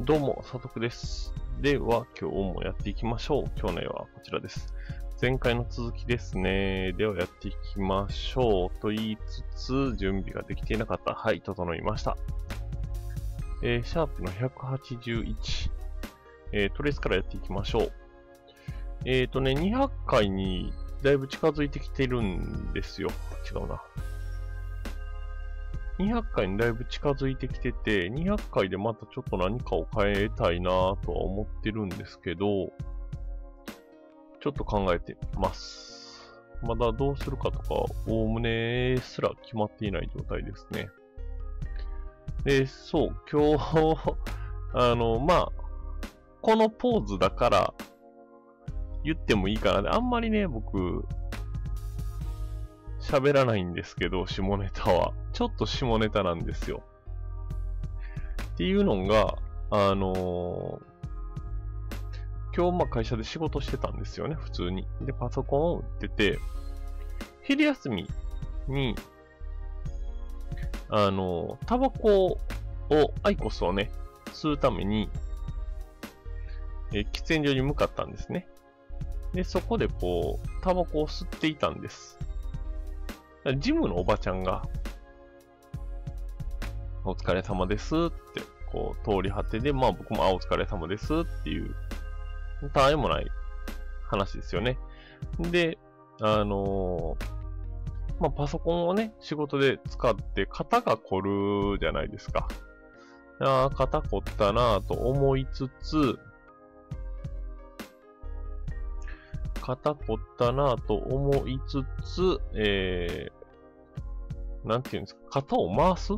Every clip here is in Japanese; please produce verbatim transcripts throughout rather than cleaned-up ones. どうも、さとくです。では、今日もやっていきましょう。今日の絵はこちらです。前回の続きですね。では、やっていきましょう。と言いつつ、準備ができていなかった。はい、整いました。えー、シャープのひゃくはちじゅういち。えー、トレースからやっていきましょう。えーとね、にひゃっかいにだいぶ近づいてきてるんですよ。違うな。にひゃっかいにだいぶ近づいてきてて、にひゃっかいでまたちょっと何かを変えたいなぁとは思ってるんですけど、ちょっと考えてます。まだどうするかとか、おおむねすら決まっていない状態ですね。で、そう、今日、あの、まあ、このポーズだから言ってもいいかな。あんまりね、僕、喋らないんですけど、下ネタは。ちょっと下ネタなんですよ。っていうのが、あのー、今日まあ会社で仕事してたんですよね、普通に。で、パソコンを打ってて、昼休みに、あのー、タバコを、アイコスをね、吸うために、えー、喫煙所に向かったんですね。で、そこでこう、タバコを吸っていたんです。ジムのおばちゃんが、お疲れ様ですって、こう、通り果てで、まあ僕も、あ、お疲れ様ですっていう、たわいもない話ですよね。で、あのー、まあパソコンをね、仕事で使って、肩が凝るじゃないですか。ああ、肩凝ったなぁと思いつつ、肩凝ったなぁと思いつつ、えー、なんていうんですか、肩を回す？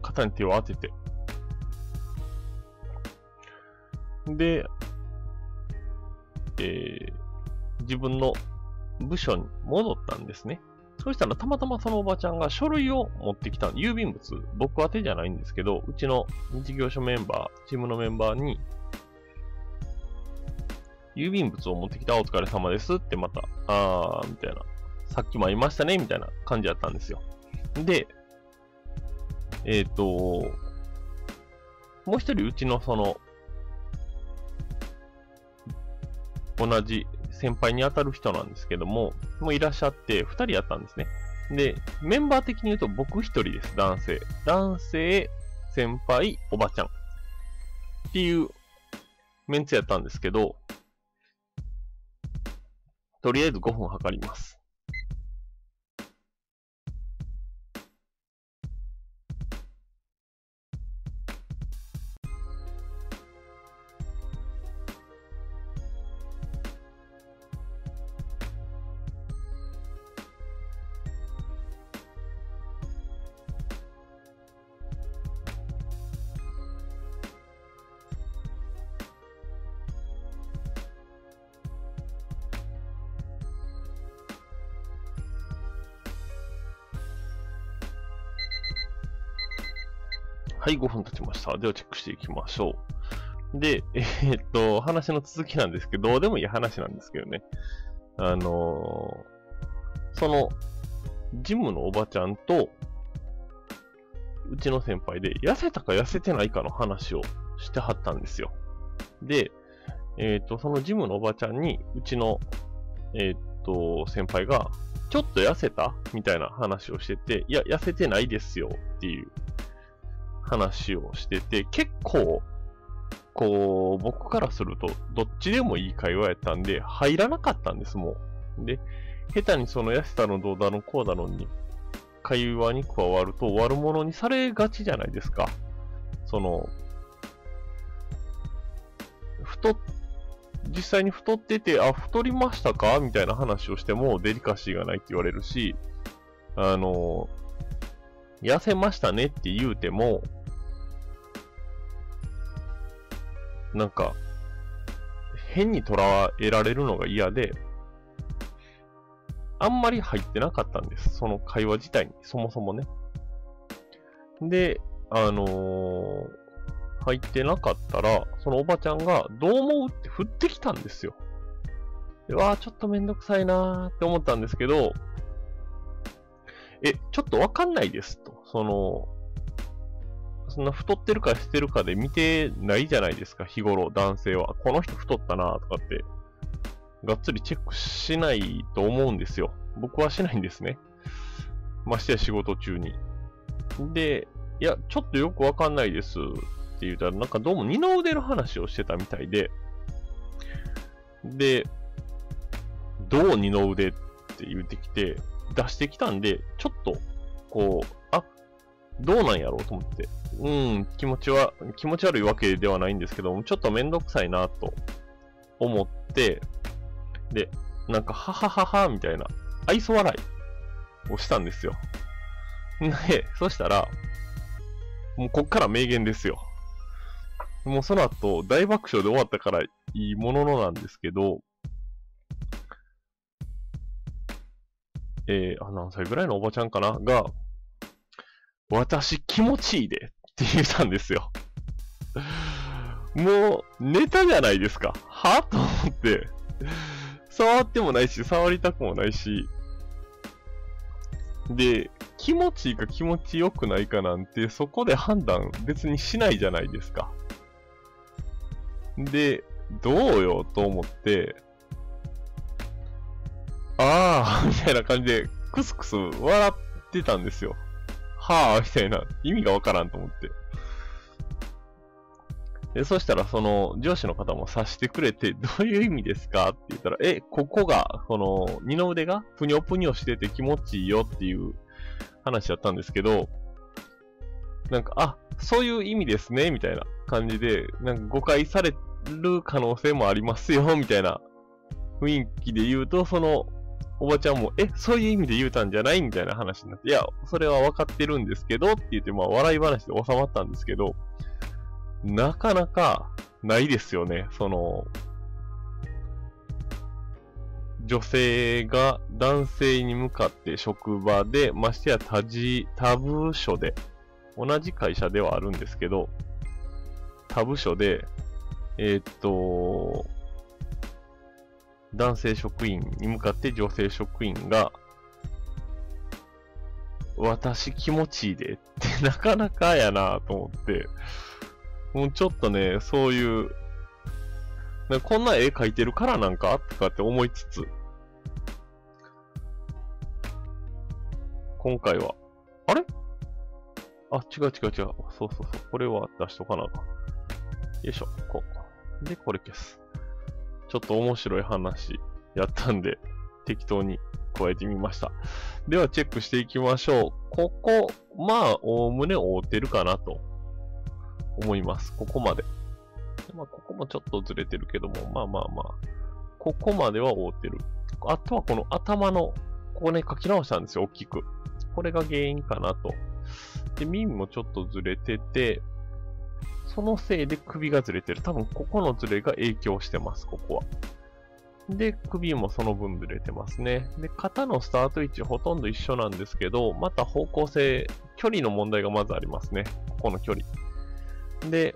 肩に手を当てて。で、えー、自分の部署に戻ったんですね。そしたらたまたまそのおばちゃんが書類を持ってきた、郵便物、僕宛てじゃないんですけど、うちの事業所メンバー、チームのメンバーに、郵便物を持ってきた、お疲れ様ですってまた、あー、みたいな。さっきも会いましたね、みたいな感じだったんですよ。で、えっと、もう一人うちのその、同じ先輩に当たる人なんですけども、もういらっしゃって、二人やったんですね。で、メンバー的に言うと僕一人です、男性。男性、先輩、おばちゃん。っていうメンツやったんですけど、とりあえずごふん測ります。はい、ごふん経ちました。ではチェックしていきましょう。で、えー、っと、話の続きなんですけど、どうでもいい話なんですけどね。あのー、その、ジムのおばちゃんと、うちの先輩で、痩せたか痩せてないかの話をしてはったんですよ。で、えー、っと、そのジムのおばちゃんに、うちの、えー、っと、先輩が、ちょっと痩せた？みたいな話をしてて、いや、痩せてないですよ、っていう。話をしてて、結構、こう、僕からすると、どっちでもいい会話やったんで、入らなかったんです、もう。で、下手にその痩せたのどうだのこうだのに、会話に加わると悪者にされがちじゃないですか。その、太っ、実際に太ってて、あ、太りましたか？みたいな話をしても、デリカシーがないって言われるし、あの、痩せましたねって言うても、なんか、変にとらわれられるのが嫌で、あんまり入ってなかったんです。その会話自体に、そもそもね。で、あのー、入ってなかったら、そのおばちゃんが、どう思うって振ってきたんですよ。で、わー、ちょっとめんどくさいなーって思ったんですけど、え、ちょっとわかんないですと。その、そんな太ってるかしてるかで見てないじゃないですか、日頃男性は。この人太ったなとかって、がっつりチェックしないと思うんですよ。僕はしないんですね。ましてや仕事中に。で、いや、ちょっとよくわかんないですって言ったら、なんかどうも二の腕の話をしてたみたいで、で、どう二の腕って言ってきて、出してきたんで、ちょっと、こう、あ、どうなんやろうと思って、うん、気持ちは、気持ち悪いわけではないんですけども、ちょっとめんどくさいなと思って、で、なんか、はははは、みたいな、愛想笑いをしたんですよ。で、そしたら、もうこっから名言ですよ。もうその後、大爆笑で終わったからいいもののなんですけど、えー、あ、何歳ぐらいのおばちゃんかなが、私気持ちいいでって言ったんですよ。もう、ネタじゃないですか。はと思って、触ってもないし、触りたくもないし、で、気持ちいいか気持ちよくないかなんて、そこで判断別にしないじゃないですか。で、どうよと思って、あーみたいな感じで、クスクス笑ってたんですよ。はあみたいな、意味がわからんと思って。で、そしたらその上司の方も察してくれて、どういう意味ですかって言ったら、え、ここが、この二の腕がぷにょぷにょしてて気持ちいいよっていう話だったんですけど、なんか、あ、そういう意味ですね、みたいな感じで、なんか誤解される可能性もありますよ、みたいな雰囲気で言うと、その、おばちゃんも、え、そういう意味で言うたんじゃないみたいな話になって、いや、それは分かってるんですけど、って言って、まあ、笑い話で収まったんですけど、なかなかないですよね。その、女性が男性に向かって職場で、ましてや他事、他部署で、同じ会社ではあるんですけど、他部署で、えー、っと、男性職員に向かって女性職員が、私気持ちいいでってなかなかやなぁと思って、もうちょっとね、そういう、なんかこんな絵描いてるからなんかとかって思いつつ、今回は、あれあ、違う違う違う。そうそうそう。これは出しとかなあかん。よいしょ。こう。で、これ消す。ちょっと面白い話やったんで、適当に加えてみました。では、チェックしていきましょう。ここ、まあ、おおむね覆ってるかなと思います。ここまで。まあ、ここもちょっとずれてるけども、まあまあまあ、ここまでは覆ってる。あとはこの頭の、ここね、書き直したんですよ、大きく。これが原因かなと。で、耳もちょっとずれてて、そのせいで首がずれてる。多分ここのずれが影響してます、ここは。で、首もその分ずれてますね。で、肩のスタート位置ほとんど一緒なんですけど、また方向性、距離の問題がまずありますね。ここの距離。で、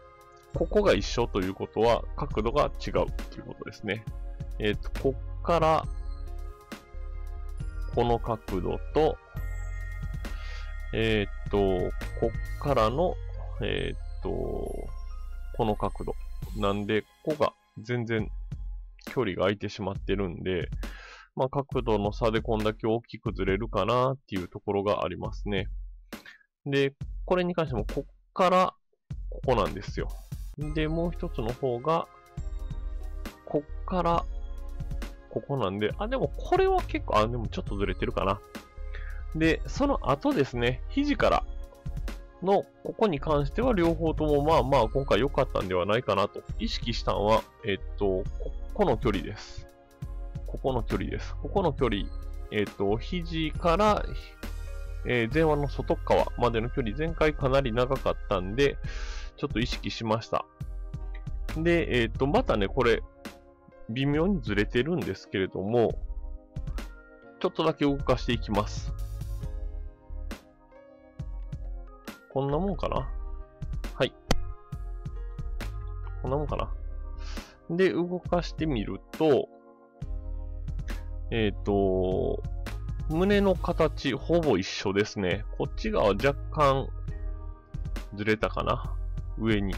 ここが一緒ということは角度が違うということですね。えっと、こっから、この角度と、えっと、こっからの、えっと、この角度。なんで、ここが全然距離が空いてしまってるんで、まあ角度の差でこんだけ大きくずれるかなっていうところがありますね。で、これに関しても、こっから、ここなんですよ。で、もう一つの方が、こっから、ここなんで、あ、でもこれは結構、あ、でもちょっとずれてるかな。で、その後ですね、肘からのここに関しては両方ともまあまあ今回良かったんではないかなと。意識したのは、えっと、ここの距離です。ここの距離です。ここの距離、えっと、肘から、えー、前腕の外側までの距離、前回かなり長かったんで、ちょっと意識しました。で、えっと、またね、これ、微妙にずれてるんですけれども、ちょっとだけ動かしていきます。こんなもんかな?はい。こんなもんかな?で、動かしてみると、えっと、胸の形、ほぼ一緒ですね。こっち側は若干、ずれたかな、上に。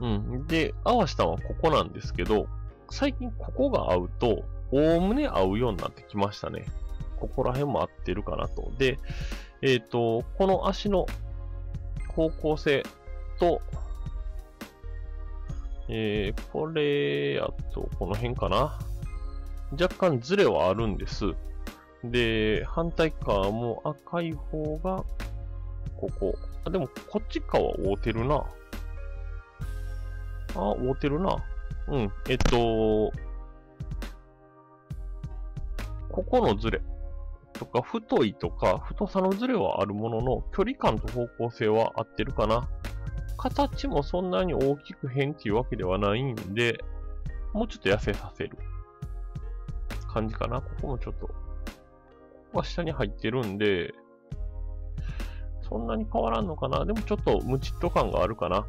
うん。で、合わせたのはここなんですけど、最近ここが合うと、おおむね合うようになってきましたね。ここら辺も合ってるかなと。で、えっと、この足の方向性と、えー、これ、あと、この辺かな。若干ズレはあるんです。で、反対側も赤い方が、ここ。あ、でも、こっち側合うてるな。あ、合うてるな。うん。えっと、ここのズレとか、太いとか、太さのズレはあるものの、距離感と方向性は合ってるかな。形もそんなに大きく変っていうわけではないんで、もうちょっと痩せさせる感じかな。ここもちょっと、ここは下に入ってるんで、そんなに変わらんのかな。でもちょっとムチッと感があるかな。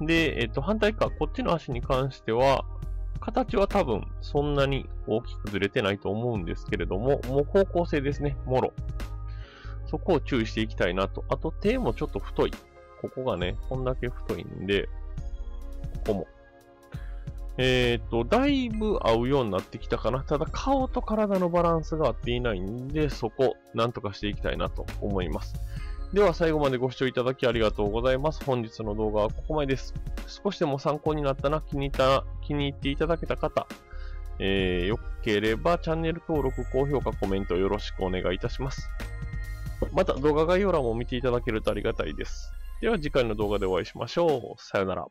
で、えっと、反対側、こっちの足に関しては、形は多分そんなに大きくずれてないと思うんですけれども、もう方向性ですね、もろ。そこを注意していきたいなと。あと手もちょっと太い。ここがね、こんだけ太いんで、ここも。えっと、だいぶ合うようになってきたかな。ただ顔と体のバランスが合っていないんで、そこ、なんとかしていきたいなと思います。では最後までご視聴いただきありがとうございます。本日の動画はここまでです。少しでも参考になったな、気に入ったな、気に入っていただけた方、えー、よければチャンネル登録、高評価、コメントよろしくお願いいたします。また動画概要欄も見ていただけるとありがたいです。では次回の動画でお会いしましょう。さよなら。